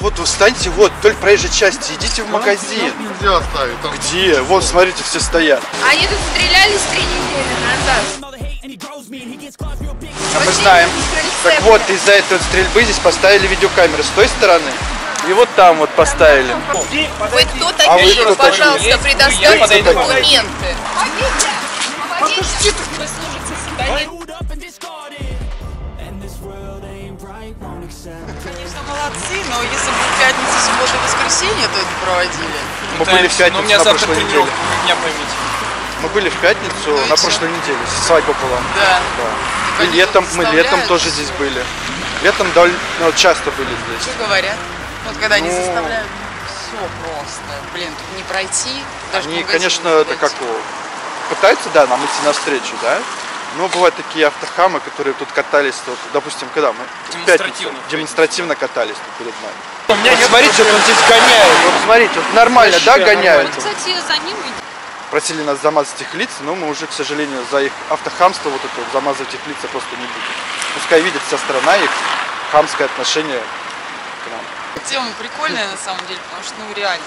Вот встаньте, вот, только проезжей части, идите в магазин. Нельзя оставить. Где? Вот, смотрите, все стоят. Они тут стрелялись 3 недели назад. А мы знаем. Так вот, из-за этой стрельбы здесь поставили видеокамеры с той стороны. И вот там вот поставили. Вы кто такие? А пожалуйста, предоставьте документы. Помогите! Вы служите Конечно, молодцы, но если бы пятница, суббота и воскресенье, то это проводили. Мы были в пятницу на прошлой неделе. Мы были в пятницу на прошлой неделе, свадьба была. Да. И летом, мы летом тоже здесь были. Летом часто были здесь. Что говорят? Вот когда они заставляют, все просто. Блин, тут не пройти. Они, конечно, это как пытаются, да, нам идти навстречу, да? Но бывают такие автохамы, которые тут катались, вот, допустим, когда мы в пятницу демонстративно катались тут перед нами. У меня вот нет, смотрите, вот он здесь гоняет, вот смотрите, вот нормально, да, гоняют? Кстати, за ним просили нас замазать их лица, но мы уже, к сожалению, за их автохамство вот это вот, замазывать их лица просто не будем. Пускай видит вся страна их хамское отношение к нам. Тема прикольная на самом деле, потому что, ну, реально,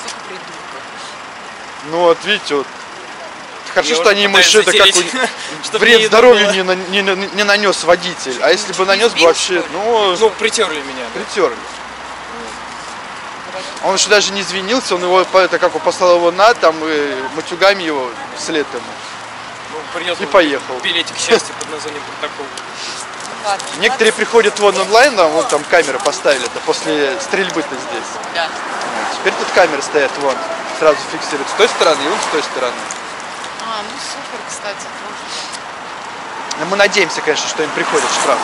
столько придурков. Ну, вот видите, вот. Хорошо, что они ему еще это как вред здоровью не нанес водитель. А если бы нанес бы вообще, ну... Ну, притерли меня. Притерли. Он еще даже не извинился, он его, это как, послал его на, там, и матюгами его вслед ему. И поехал. Билетик счастья под названием протокола. Некоторые приходят вон онлайн, вон там камеры поставили, это после стрельбы-то здесь. Да. Теперь тут камеры стоят вон, сразу фиксируют с той стороны и вон с той стороны. А, ну супер, кстати, тоже. Мы надеемся, конечно, что им приходит штраф.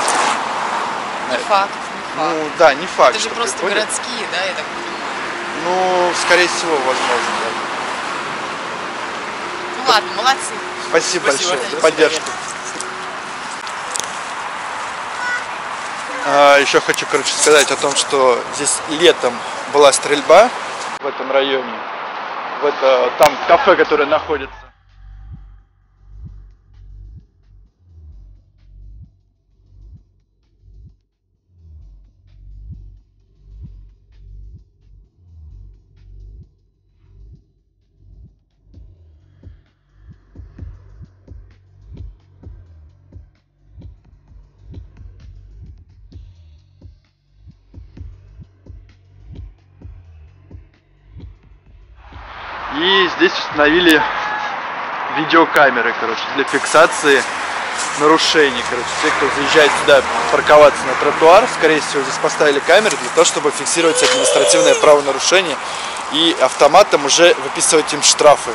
Не факт, не факт. Ну да, не факт. Это же просто приходит. Городские, да, я так понимаю. Ну, скорее всего, возможно, да. Ну ладно, молодцы. Спасибо, большое за поддержку. Еще хочу, короче, сказать о том, что здесь летом была стрельба в этом районе. В это, там кафе, которое находится. И здесь установили видеокамеры, короче, для фиксации нарушений, короче. Все, кто заезжает сюда парковаться на тротуар, скорее всего, здесь поставили камеры для того, чтобы фиксировать административное правонарушение и автоматом уже выписывать им штрафы.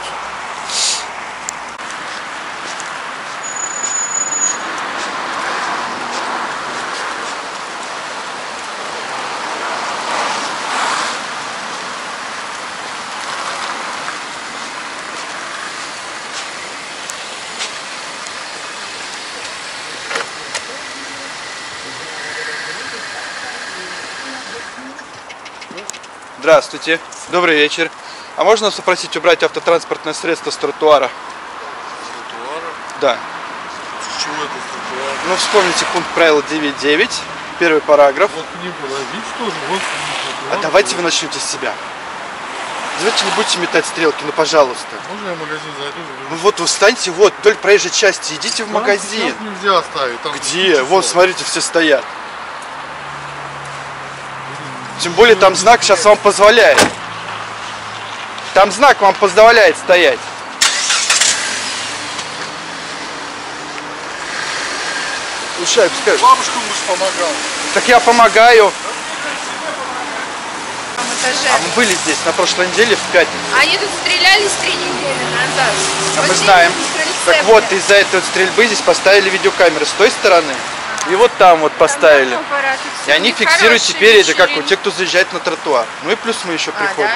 Здравствуйте, добрый вечер. А можно вас попросить убрать автотранспортное средство с тротуара? С тротуара? Да. Чего это с тротуара? Ну, вспомните пункт правила 9.9, первый параграф. Вот не тоже, вот не. А давайте вы начнете с себя. Давайте не будете метать стрелки, ну пожалуйста. Можно я в магазин зайду? Ну вот, встаньте, вот, вдоль проезжей части, идите в магазин. Нельзя оставить. Там где? Вот, смотрите, все стоят. Тем более там знак сейчас вам позволяет. Там знак вам позволяет стоять. Слушай, пускай. Бабушка муж помогал. Так я помогаю. А мы были здесь на прошлой неделе в пятницу. Они тут стрелялись 3 недели назад. А мы знаем. Так вот, из-за этой стрельбы здесь поставили видеокамеры с той стороны. И вот там вот поставили. И они фиксируют теперь это как у тех, кто заезжает на тротуар. Ну и плюс мы еще приходим.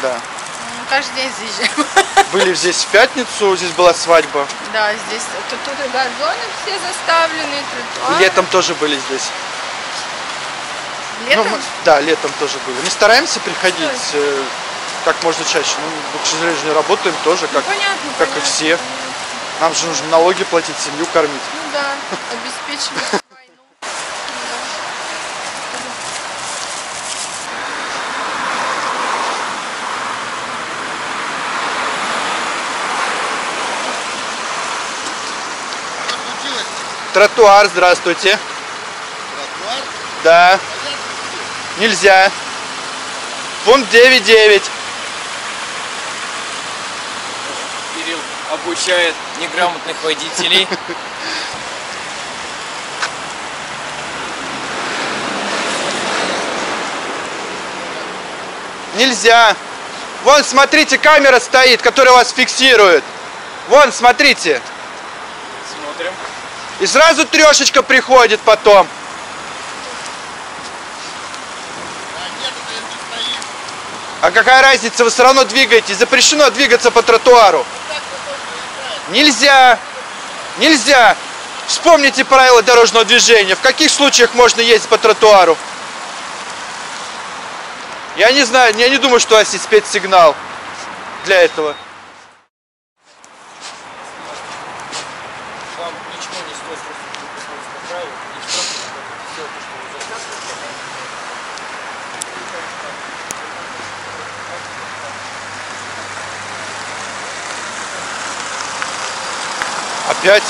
Да? Да. Ну, каждый день заезжаем. Были здесь в пятницу, здесь была свадьба. Да, здесь тут и газоны все заставлены, тротуары. И летом тоже были здесь. Летом? Ну, мы, да, летом тоже были. Мы стараемся приходить как можно чаще. Ну, к сожалению, работаем тоже, ну, как, понятно, как понятно. И все. Нам же нужно налоги платить, семью кормить. Ну да, обеспечивать. Тротуар, здравствуйте. Тротуар? Да. Нельзя. Пункт 9.9. Кирилл обучает неграмотных водителей. Нельзя. Вон, смотрите, камера стоит, которая вас фиксирует. Вон, смотрите. Смотрим. И сразу трешечка приходит потом. А какая разница, вы все равно двигаетесь. Запрещено двигаться по тротуару. Нельзя. Нельзя. Вспомните правила дорожного движения. В каких случаях можно ездить по тротуару? Я не знаю, я не думаю, что у вас есть спецсигнал для этого. Вам ничего не стоит по правилам, и штрафы все, что вы заказываете. Опять?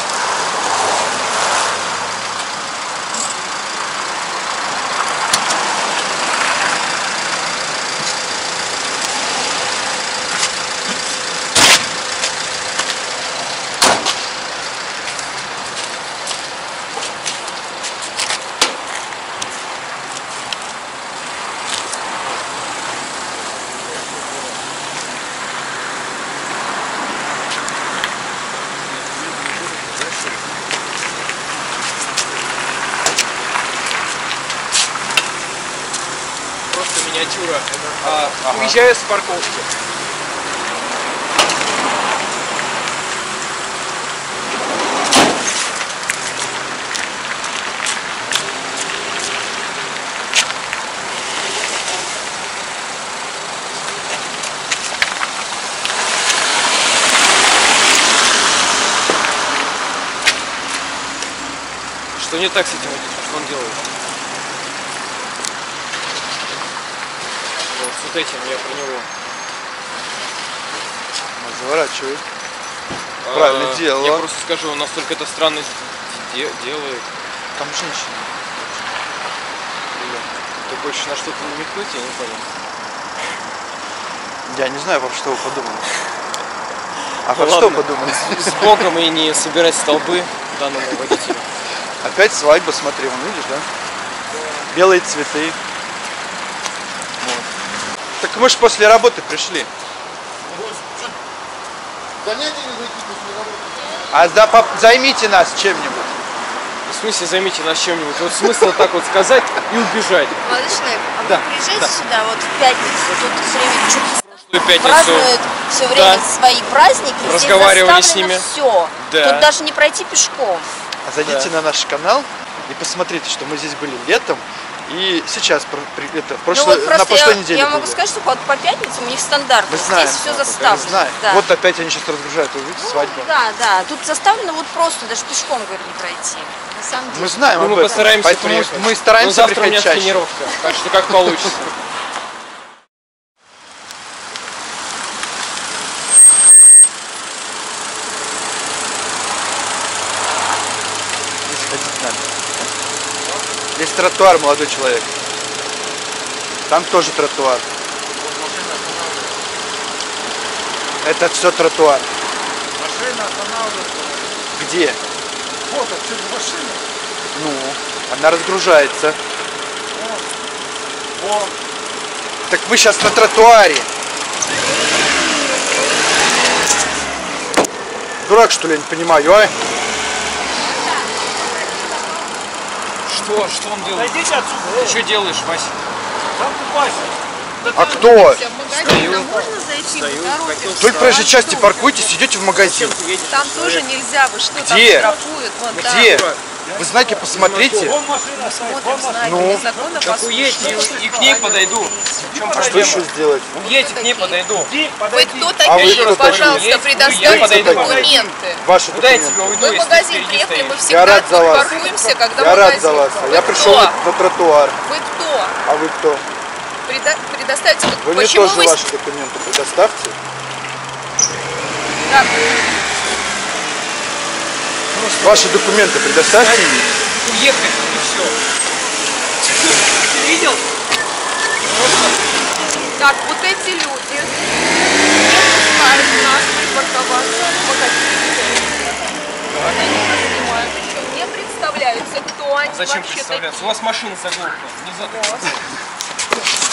Миниатюра. Ага. Уезжаю с парковки. Что не так с этим водителем? Что он делает? Вот этим я про него. Заворачивает. Правильно делал. Я просто скажу, он настолько это странно делает. Там женщина. Ты хочешь на что-то намекнуть, я не понял. Я не знаю, вам что вы подумали. А про что подумали? С боком и не собирать столбы данному водителю. Опять свадьба, смотри, вон, видишь, да? Белые цветы. Так мы же после работы пришли. А займите нас чем-нибудь. В смысле займите нас чем-нибудь? Вот смысл так вот сказать и убежать. Владычный, а вы приезжаете сюда вот в пятницу, тут все время чуть пятницу празднуют все время свои праздники. Разговаривали с ними. Все. Тут даже не пройти пешком. А зайдите на наш канал и посмотрите, что мы здесь были летом. И сейчас, это, на прошлой неделе. Я могу сказать, что по пятницам у них стандарт. Здесь все заставлено. Да. Вот опять они сейчас разгружают, вы видите, ну, свадьбу. Да, да. Тут заставлено вот просто, даже пешком, говорю, не пройти. На самом деле. Мы знаем, мы постараемся приехать. Мы стараемся приходить чаще. Тренировка, так что как получится. Здесь тротуар, молодой человек. Там тоже тротуар. Это все тротуар. Машина останавливается. Где? Вот отсюда машина. Ну, она разгружается. Вон. Вон. Так вы сейчас на тротуаре. Дурак, что ли, я не понимаю, а? Что он делает? Отойдите отсюда. Ты что делаешь, Вася? Там Вася. Да, а кто? Стою. Можно зайти в только в проезжей части паркуйтесь, идете в магазин. Там тоже нельзя, вы что? Где? Там штрафуют. Вон, где? Да. Вы знаки посмотрите. Посмотрим знаки. Ну, так уедьте и к ней подойду. В чем проблема? Что еще сделать? Уедьте, к ней подойду. Вы кто такие? Пожалуйста, предоставьте документы. Ваши документы. Мы в магазин приехали, мы всегда тут паркуемся, когда мы. Я рад за вас. Я пришел на тротуар. Вы кто? А вы кто? Предоставьте документы. Вы мне тоже ваши документы предоставьте. Так. Ваши документы предоставьте мне. Уехать и все. Ты видел? Так, вот эти люди не пускают нас припарковаться в магазине. Они не понимают, что не представляются, кто они. Зачем представляться? У вас машина с оглохла. Нельзя так.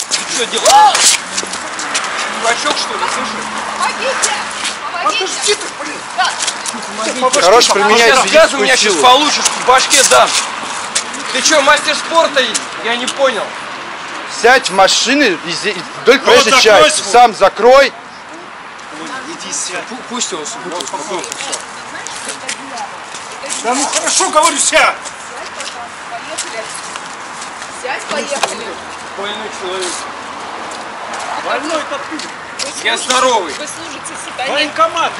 Ты что делаешь? Дурачок, что ли? Слушай. Помогите! Помогите! Хорош, применяй физическую меня силу. Сейчас получишь, в башке дам. Ты что, мастер спорта? Я не понял. Сядь в машину и вдоль проезжей части. Сам закрой. Иди сядь. Пусть его субботу. Да ну хорошо, говорю, сядь. Сядь, поехали. Больной человек. Больной-то ты. Я здоровый. Вы служите сатане. Военкомат.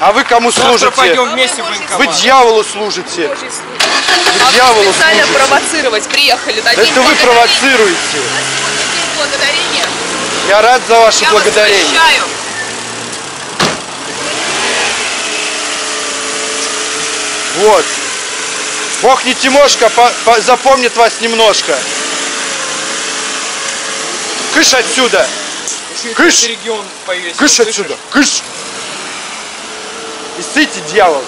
А вы кому служите? Завтра пойдем вместе в военкомат. Вы дьяволу служите. А дьяволу специально служите. Провоцировать приехали. Да это вы провоцируете. Я рад за ваше благодарение. Восхищаю. Вот. Бог не Тимошка, запомнит вас немножко. Кыш отсюда. Кыш. Кыш отсюда. Кыш. И сыти, дьявол.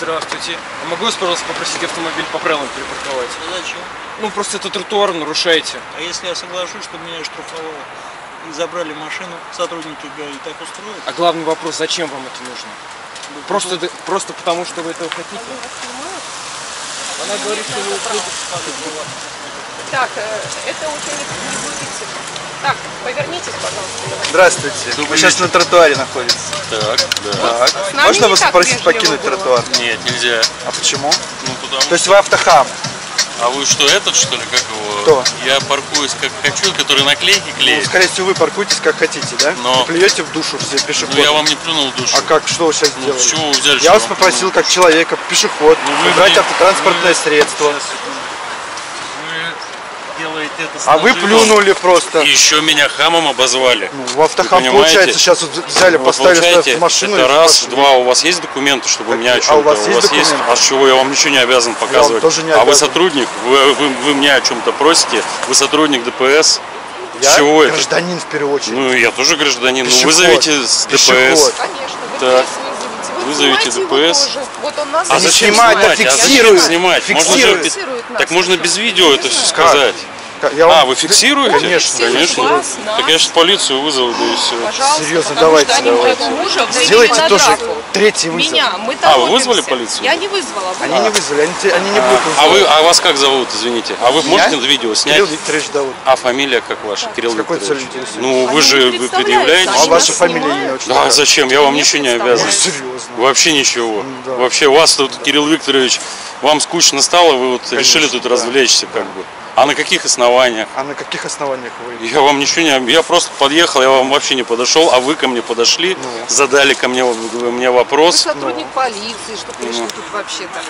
Здравствуйте. А могу вас, пожалуйста, попросить автомобиль по правилам припарковать? Ну зачем? Ну просто это тротуар нарушаете. А если я соглашусь, чтобы меня штрафовало и забрали машину, сотрудники ГАИ так устроят? А главный вопрос, зачем вам это нужно? Да, просто потому, что вы этого хотите? Она говорит, что вы уходите. Так, это уже не будете. Так, повернитесь, пожалуйста. Здравствуйте. Вы сейчас на тротуаре находитесь. Так, да. Так. Можно вас попросить покинуть тротуар? Нет, нельзя. А почему? Ну, потому... То есть вы автохам? А вы что, этот, что ли, как его? Кто? Я паркуюсь как хочу, который наклейки клеит. Ну, скорее всего, вы паркуетесь как хотите, да? Но... Вы плюете в душу все пешеходы. Ну, я вам не плюнул в душу. А как, что вы сейчас делаете? С чего вы взяли, я вас попросил, как человека, пешеход, убрать автотранспортное средство. А вы плюнули просто. И еще меня хамом обозвали. Ну, в автохам, получается, сейчас вот взяли, вы поставили в машину. Это раз, два. У вас есть документы, чтобы так, меня о чем-то... А у вас есть от чего я вам ничего не обязан показывать. Тоже не обязан. А вы сотрудник, вы меня о чем-то просите. Вы сотрудник ДПС. Я чего гражданин это? В первую очередь. Ну, я тоже гражданин. Пешеход. Ну, вызовите с ДПС. Пешеход. Конечно, вызовите ДПС. Вот он нас снимает, а зачем снимать? Так можно без видео это все сказать. А, вы фиксируете? Конечно, конечно. Вас, так я сейчас полицию вызову, да и все. Пожалуйста, серьезно, давайте. Мужа, сделайте тоже третий вызов. Меня, мы вы вызвали полицию? Я не вызвала. Они не вызвали, они не будут вызывать. А вас как зовут, извините? А вы можете видео снять? Кирилл Викторович зовут. А фамилия как ваша? Да. Кирилл Викторович. Ну, вы же предъявляете. А ваша фамилия не очень. Да, зачем? Я вам ничего не обязан. Серьезно. Вообще ничего. Вообще, у вас тут, Кирилл Викторович, вам скучно стало, вы вот решили тут развлечься как бы. А на каких основаниях? А на каких основаниях вы? Я вам ничего не... Я просто подъехал, я вам вообще не подошел, а вы ко мне подошли, задали ко мне, вопрос. Вы сотрудник полиции, что пришли тут вообще-то.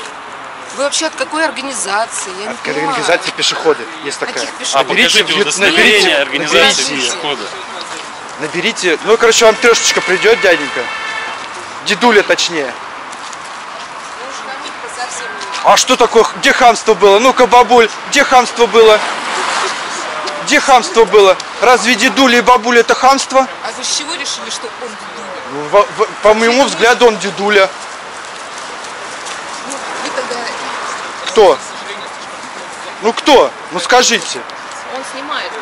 Вы вообще от какой организации? Я не понимаю. Организации пешеходы есть такая. А покажите удостоверение организации пешехода. Наберите... Ну, короче, вам трешечка придет, дяденька. Дедуля, точнее. А что такое? Где хамство было? Ну-ка, бабуль, где хамство было? Где хамство было? Разве дедуля и бабуля это хамство? А вы с чего решили, что он дедуля? По моему взгляду, он дедуля. Ну, вы тогда... Кто? Ну кто? Ну скажите. Он снимает.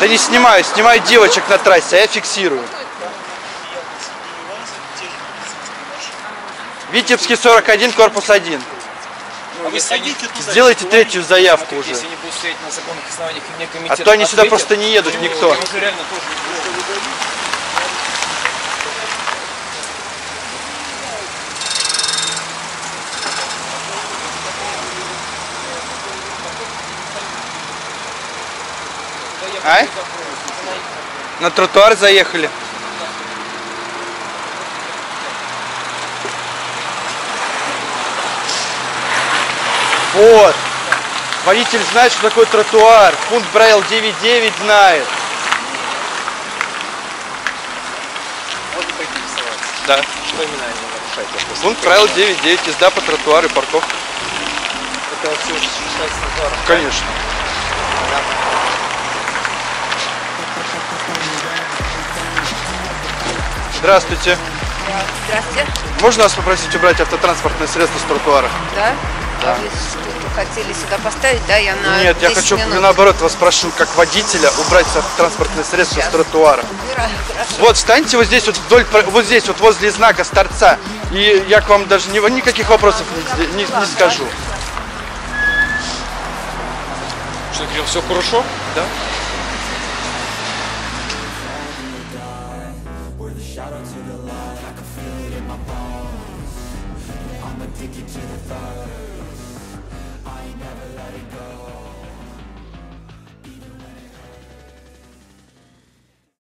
Да не снимаю, снимаю девочек на трассе, а я фиксирую. Витебский 41, корпус 1. Сделайте третью заявку уже. А то они сюда просто не едут, никто. А? На тротуар заехали. Вот. Водитель знает, что такое тротуар. Пункт правил 9.9 знает. Можно поинтересоваться. Да. Что именно они нарушают? Пункт правил 9.9. Езда по тротуару и парковке. Это все считается тротуаром? Конечно. Здравствуйте. Здравствуйте. Можно вас попросить убрать автотранспортные средства с тротуара? Да. Да. Вы что-то хотели сюда поставить, да? Я на Нет, я хочу минут. Наоборот вас прошу, как водителя, убрать транспортные средства с тротуара. Убираю, вот, встаньте вот здесь, вот вдоль, вот здесь, вот возле знака с торца. И я к вам даже никаких вопросов не скажу. Что, Кирилл, все хорошо? Да. I never let it go.